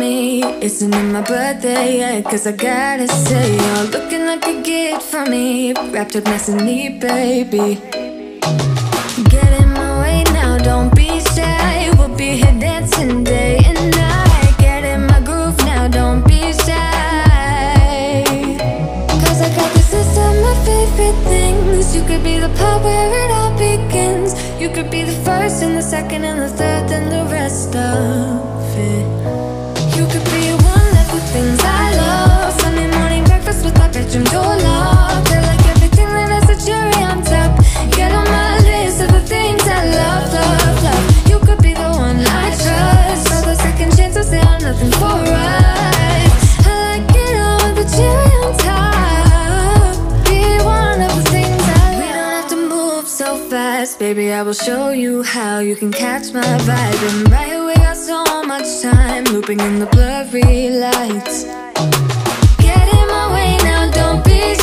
me. Isn't it my birthday yet? Cause I gotta say, you're looking like a gift for me, wrapped up nice and neat, baby. Get in my way now, don't be shy, we'll be here dancing day and night. Get in my groove now, don't be shy, cause I got the system, my favorite things. You could be the part where it all begins. You could be the first and the second and the third and the rest of it. You could be one of the things I love. Sunday morning breakfast with my bedroom door locked. Feel like everything that has a cherry on top. Get on my list of the things I love, love, love. You could be the one I trust. All the second chances, they are nothing for us. I like it all with the cherry on top. Be one of the things I love. We don't have to move so fast, baby, I will show you how. You can catch my vibe and right away so much time looping in the blurry lights. Get in my way now, don't be